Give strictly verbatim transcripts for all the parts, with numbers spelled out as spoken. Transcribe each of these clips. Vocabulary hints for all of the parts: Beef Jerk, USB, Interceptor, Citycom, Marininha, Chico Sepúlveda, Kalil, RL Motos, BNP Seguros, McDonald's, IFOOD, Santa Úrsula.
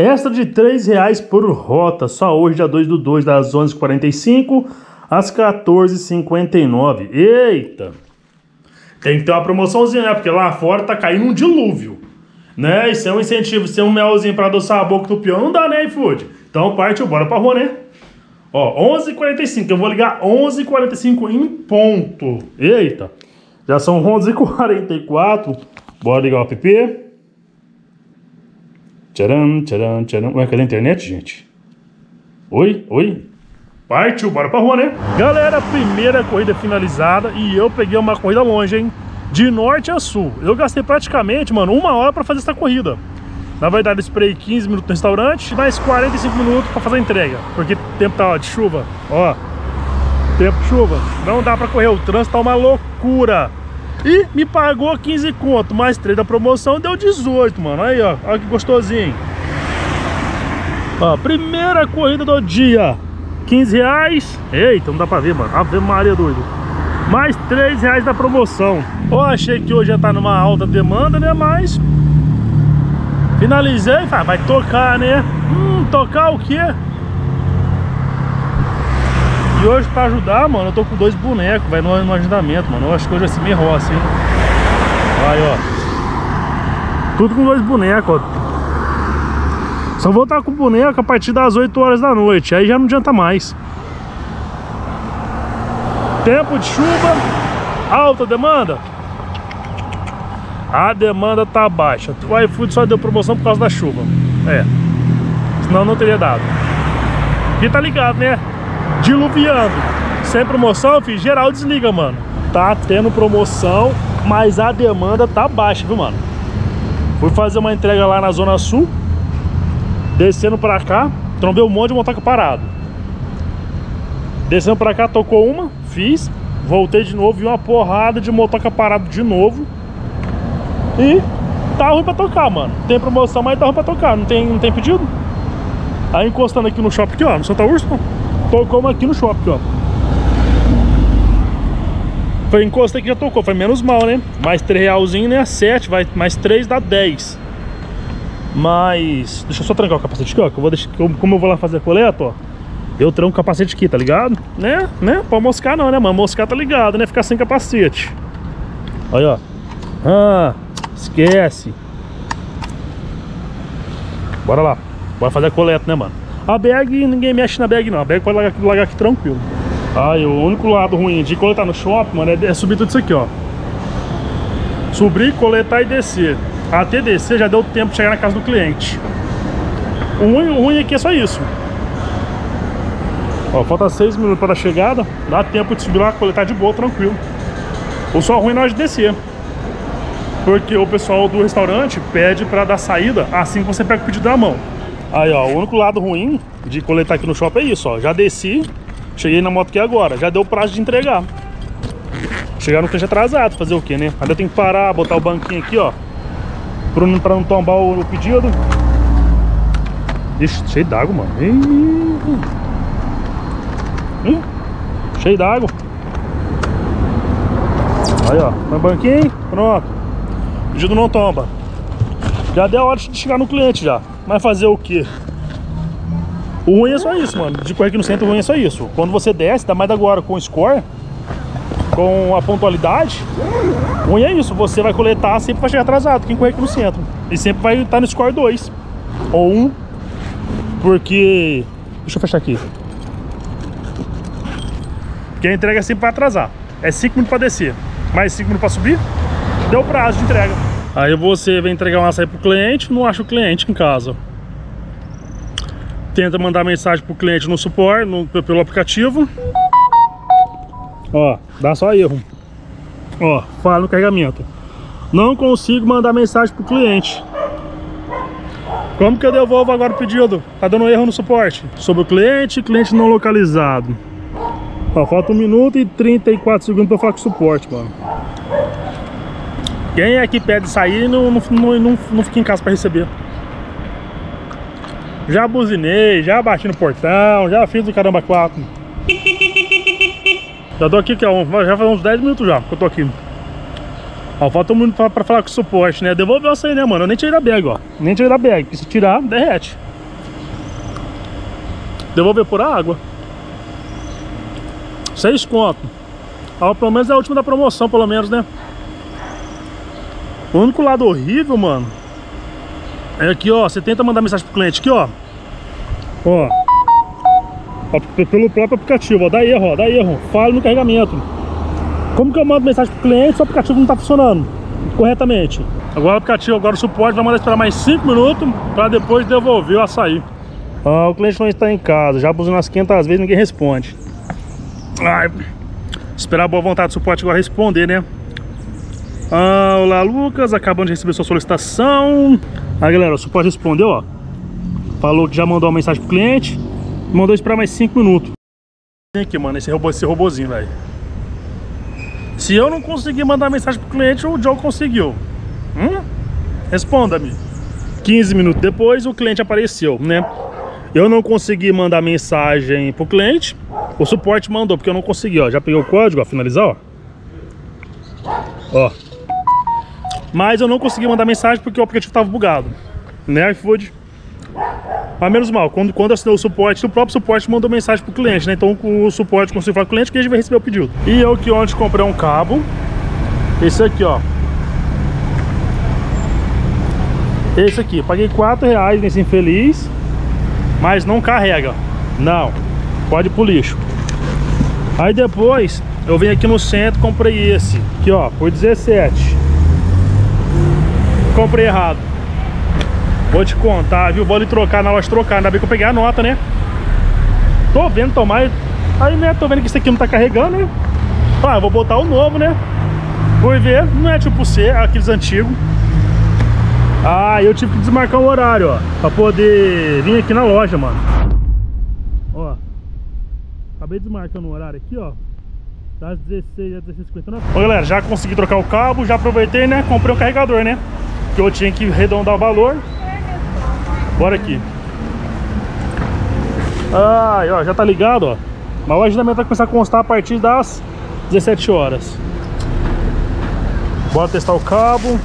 Extra de três reais por rota, só hoje, dia dois do dois, das onze e quarenta e cinco às quatorze e cinquenta e nove. Eita! Tem que ter uma promoçãozinha, né? Porque lá fora tá caindo um dilúvio, né? Isso é um incentivo, se é um melzinho pra adoçar a boca do peão, não dá, né, iFood? Então partiu, bora pra rua, né? Ó, onze e quarenta e cinco, eu vou ligar onze e quarenta e cinco em ponto. Eita! Já são onze e quarenta e quatro, bora ligar o app. Tcharam, tcharam, tcharam. Ué, cadê a internet, gente? Oi, oi. Partiu, bora pra rua, né? Galera, primeira corrida finalizada e eu peguei uma corrida longe, hein? De norte a sul. Eu gastei praticamente, mano, uma hora pra fazer essa corrida. Na verdade, eu esperei quinze minutos no restaurante, mais quarenta e cinco minutos pra fazer a entrega. Porque o tempo tá, ó, de chuva, ó. Tempo de chuva. Não dá pra correr, o trânsito tá uma loucura. E me pagou quinze conto, mais três da promoção, deu dezoito, mano. Aí, ó, olha que gostosinho. Ó, primeira corrida do dia, quinze reais. Eita, não dá pra ver, mano. Ave Maria, doido. Mais três reais da promoção. Ó, achei que hoje já tá numa alta demanda, né? Mas finalizei, tá? Vai tocar, né? Hum, tocar o quê? E hoje, pra ajudar, mano, eu tô com dois bonecos, vai no, no agendamento, mano. Eu acho que hoje vai ser meio roça, hein? Vai, ó. Tudo com dois bonecos, ó. Só vou estar com o boneco a partir das oito horas da noite. Aí já não adianta mais. Tempo de chuva, alta demanda. A demanda tá baixa. O iFood só deu promoção por causa da chuva. É. Senão não teria dado. E tá ligado, né? Diluviando. Sem promoção, filho, geral desliga, mano. Tá tendo promoção, mas a demanda tá baixa, viu, mano? Fui fazer uma entrega lá na Zona Sul, descendo pra cá, trombei um monte de motoca parado. Descendo pra cá, tocou uma, fiz, voltei de novo, vi uma porrada de motoca parado de novo. E tá ruim pra tocar, mano. Tem promoção, mas tá ruim pra tocar. Não tem, não tem pedido? Aí encostando aqui no shopping, aqui, ó, no Santa Úrsula. Tocou uma aqui no shopping, ó. Foi encosta aqui, já tocou. Foi menos mal, né? Mais três realzinho, né? sete, vai mais três dá dez. Mas deixa eu só trancar o capacete aqui, ó. Que eu vou deixar... Como eu vou lá fazer a coleta, ó. Eu tranco o capacete aqui, tá ligado? Né? Né? Pra moscar não, né, mano? Moscar tá ligado, né? Ficar sem capacete. Olha, ó. Ah, esquece. Bora lá. Bora fazer a coleta, né, mano? A bag, ninguém mexe na bag não, a bag pode largar aqui, largar aqui tranquilo. Aí, o único lado ruim de coletar no shopping, mano, é, é subir tudo isso aqui, ó. Subir, coletar e descer. Até descer já deu tempo de chegar na casa do cliente. O ruim, o ruim aqui é só isso. Ó, falta seis minutos para a chegada, dá tempo de subir lá, coletar de boa, tranquilo. O só ruim na hora de descer. Porque o pessoal do restaurante pede para dar saída assim que você pega o pedido na mão. Aí, ó, o único lado ruim de coletar aqui no shopping é isso, ó. Já desci, cheguei na moto aqui agora, já deu prazo de entregar. Chegar no cliente atrasado, fazer o quê, né? Ainda tem que parar, botar o banquinho aqui, ó, pra não, pra não tombar o, o pedido. Ixi, cheio d'água, mano. Hum, cheio d'água. Aí, ó, no banquinho, pronto. O pedido não tomba. Já deu a hora de chegar no cliente já. Mas fazer o que? O ruim é só isso, mano. De correr aqui no centro, o ruim é só isso. Quando você desce, dá mais agora com o score, com a pontualidade, o ruim é isso. Você vai coletar, sempre vai chegar atrasado, quem correr aqui no centro. E sempre vai estar no score dois. Ou um. Porque... Deixa eu fechar aqui. Porque a entrega sempre vai atrasar. É cinco minutos pra descer, mais cinco minutos pra subir. Deu prazo de entrega. Aí você vem entregar uma açaí pro cliente, não acha o cliente em casa. Tenta mandar mensagem pro cliente no suporte, no, pelo aplicativo. Ó, dá só erro. Ó, fala no carregamento. Não consigo mandar mensagem pro cliente. Como que eu devolvo agora o pedido? Tá dando erro no suporte. Sobre o cliente, cliente não localizado. Ó, falta um minuto e trinta e quatro segundos pra eu falar com o suporte, mano. Quem é que pede sair não, não, não, não, não fica em casa pra receber. Já buzinei, já bati no portão, já fiz o caramba quatro. Já tô aqui, que é um, já faz uns dez minutos já que eu tô aqui. Ó, falta um minuto pra, pra falar com o suporte, né? Devolveu essa aí, né, mano? Eu nem tirei da bag, ó. Nem tirei da bag, porque se tirar, derrete. Devolver por água. Seis conto. Ah, pelo menos é a última da promoção, pelo menos, né? O único lado horrível, mano, é aqui, ó. Você tenta mandar mensagem pro cliente aqui, ó. Ó. ó pelo próprio aplicativo, ó. Dá erro, ó. Dá erro. Falha no carregamento. Como que eu mando mensagem pro cliente se o aplicativo não tá funcionando corretamente? Agora o aplicativo, agora o suporte vai mandar esperar mais cinco minutos pra depois devolver o açaí. Ah, o cliente não está em casa. Já abusou umas quinhentas vezes, ninguém responde. Ai, esperar a boa vontade do suporte agora responder, né? Ah, olá, Lucas, acabando de receber sua solicitação. Aí, galera, o suporte respondeu, ó. Falou que já mandou uma mensagem pro cliente. Mandou esperar mais cinco minutos. Tem aqui, mano, esse, robô, esse robôzinho, velho. Se eu não conseguir mandar mensagem pro cliente, o Joe conseguiu. Hum? Responda-me. quinze minutos depois, o cliente apareceu, né? Eu não consegui mandar mensagem pro cliente. O suporte mandou, porque eu não consegui, ó. Já peguei o código, ó, finalizar, ó. Ó. Mas eu não consegui mandar mensagem porque o aplicativo tava bugado, né, iFood? Mas menos mal, quando, quando assinou o suporte, o próprio suporte mandou mensagem pro cliente, né? Então o suporte conseguiu falar com o cliente que a gente vai receber o pedido. E eu que ontem comprei um cabo. Esse aqui, ó. Esse aqui, paguei quatro reais nesse infeliz. Mas não carrega. Não, pode ir pro lixo. Aí depois eu vim aqui no centro, comprei esse aqui, ó, por dezessete. Comprei errado. Vou te contar, viu? Vou lhe trocar na hora de trocar. Ainda bem que eu peguei a nota, né? Tô vendo tomar. Aí, né? Tô vendo que isso aqui não tá carregando, né? Ah, eu vou botar o novo, né? Vou ver. Não é tipo C, é aqueles antigos. Ah, eu tive que desmarcar o horário, ó, pra poder vir aqui na loja, mano. Ó, acabei desmarcando o horário aqui, ó, das dezesseis às dezesseis e cinquenta e nove. Ó, galera, já consegui trocar o cabo, já aproveitei, né, comprei o carregador, né, que eu tinha que arredondar o valor. Bora aqui. Ah, ó, já tá ligado, ó. Mas o agendamento vai começar a constar a partir das dezessete horas. Bora testar o cabo.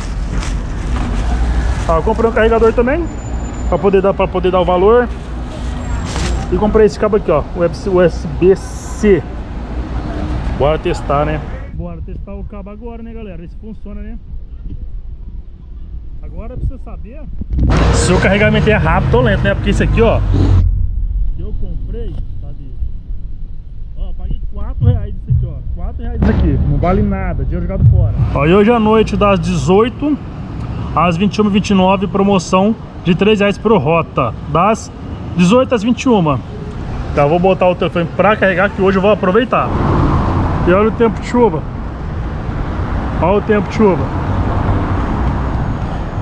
Ah, eu comprei um carregador também, pra poder dar, pra poder dar o valor. E comprei esse cabo aqui, ó, U S B C. Bora testar, né? Bora testar o cabo agora, né, galera? Ver se funciona, né? Agora, pra você saber se o carregamento é rápido ou lento, né? Porque esse aqui, ó, que eu comprei, sabe? Ó, paguei quatro reais esse aqui, ó. Quatro reais esse aqui, não vale nada, dinheiro jogado fora. Ó, e hoje à noite, das dezoito às vinte e uma e vinte e nove, promoção de três reais por rota, das dezoito às vinte e uma. Tá, vou botar o telefone pra carregar, que hoje eu vou aproveitar. E olha o tempo de chuva. Olha o tempo de chuva.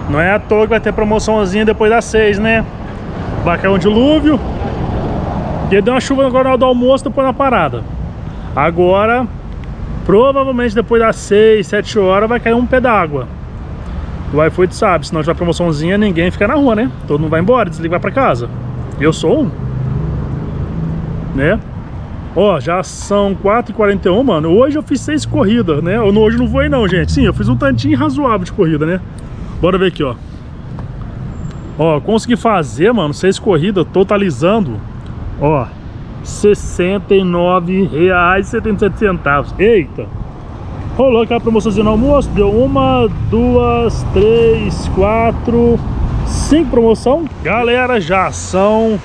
Não é à toa que vai ter promoçãozinha depois das seis, né? Vai cair um dilúvio. E deu uma chuva agora na hora do almoço, depois na parada. Agora, provavelmente depois das seis, sete horas, vai cair um pé d'água. O iFood sabe, se não tiver promoçãozinha, ninguém fica na rua, né? Todo mundo vai embora, desliga, vai pra casa. Eu sou um. Né? Ó, já são quatro e quarenta e um, mano. Hoje eu fiz seis corridas, né? Eu não, hoje eu não voei não, gente. Sim, eu fiz um tantinho razoável de corrida, né? Bora ver aqui, ó. Ó, consegui fazer, mano, seis corridas, totalizando, ó, sessenta e nove reais e setenta e sete centavos. Eita! Rolou aquela promoçãozinha no almoço, deu uma, duas, três, quatro, cinco promoção. Galera, já são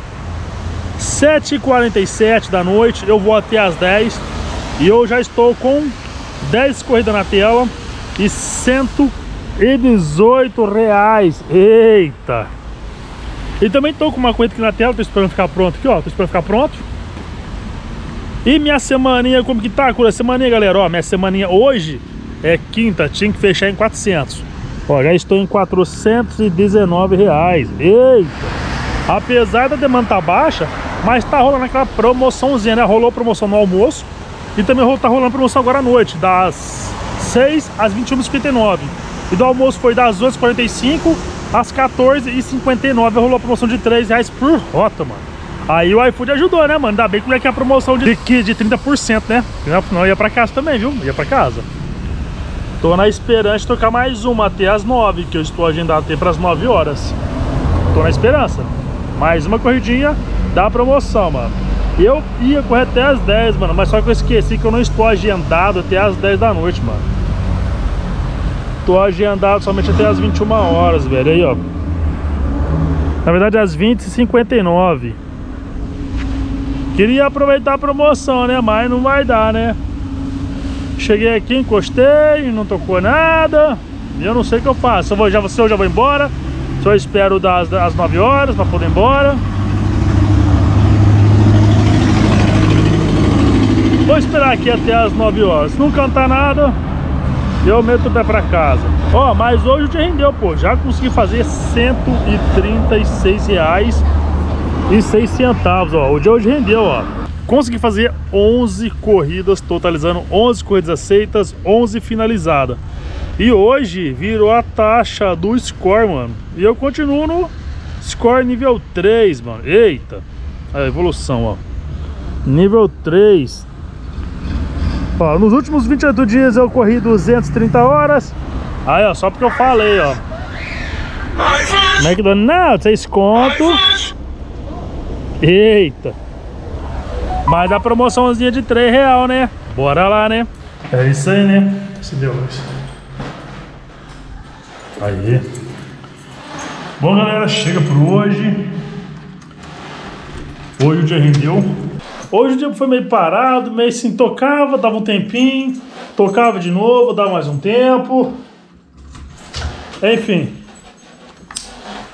sete e quarenta e sete da noite, eu vou até as dez. E eu já estou com dez corridas na tela e cento e dezoito reais. Eita! E também estou com uma corrida aqui na tela, estou esperando ficar pronto aqui, ó, estou esperando ficar pronto. E minha semaninha, como que tá, cura? Semaninha, galera, ó, minha semaninha hoje é quinta, tinha que fechar em quatrocentos. Ó, já estou em quatrocentos e dezenove reais. Eita! Apesar da demanda tá baixa, mas tá rolando aquela promoçãozinha, né? Rolou promoção no almoço e também tá rolando promoção agora à noite, das seis às vinte e uma e cinquenta e nove. E do almoço foi das oito e quarenta e cinco às quatorze e cinquenta e nove. Rolou a promoção de três reais por rota, mano. Aí o iFood ajudou, né, mano? Ainda bem que é que a promoção de, de trinta por cento, né? Não, eu ia pra casa também, viu? Eu ia pra casa. Tô na esperança de tocar mais uma até as nove, que eu estou agendado até pras nove horas. Tô na esperança. Mais uma corridinha da promoção, mano. Eu ia correr até as dez, mano, mas só que eu esqueci que eu não estou agendado até as dez da noite, mano. Tô agendado somente até as vinte e uma horas, velho. Aí, ó. Na verdade, às vinte e cinquenta e nove. Queria aproveitar a promoção, né? Mas não vai dar, né? Cheguei aqui, encostei, não tocou nada. E eu não sei o que eu faço. Se eu, vou, já, se eu já vou embora, se eu espero das, das nove horas pra poder ir embora. Vou esperar aqui até as nove horas. Se não cantar nada, eu meto o pé pra casa. Ó, oh, mas hoje o dia rendeu, pô. Já consegui fazer cento e trinta e seis reais e seis centavos, ó. O dia hoje rendeu, ó. Consegui fazer onze corridas, totalizando onze corridas aceitas, onze finalizadas. E hoje virou a taxa do score, mano. E eu continuo no score nível três, mano. Eita! A evolução, ó. Nível três. Ó, nos últimos vinte e oito dias eu corri duzentas e trinta horas. Aí, ó, só porque eu falei, ó. McDonald's, seis contos. Eita. Mas dá promoçãozinha de três reais, né? Bora lá, né? É isso aí, né? Se deu luz. Aí. Bom, galera, chega por hoje. Hoje o dia rendeu. Hoje o dia foi meio parado, meio assim, tocava, dava um tempinho, tocava de novo, dava mais um tempo. Enfim,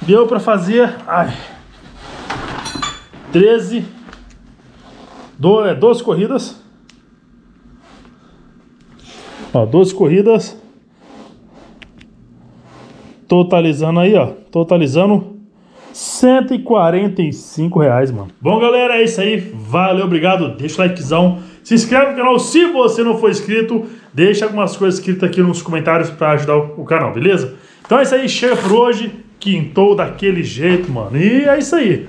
deu pra fazer, ai, treze, doze, doze corridas. Ó, doze corridas. Totalizando aí, ó, totalizando... cento e quarenta e cinco reais, mano. Bom, galera, é isso aí. Valeu, obrigado. Deixa o likezão. Se inscreve no canal se você não for inscrito. Deixa algumas coisas escritas aqui nos comentários pra ajudar o canal, beleza? Então é isso aí. Chega por hoje. Quintou daquele jeito, mano. E é isso aí.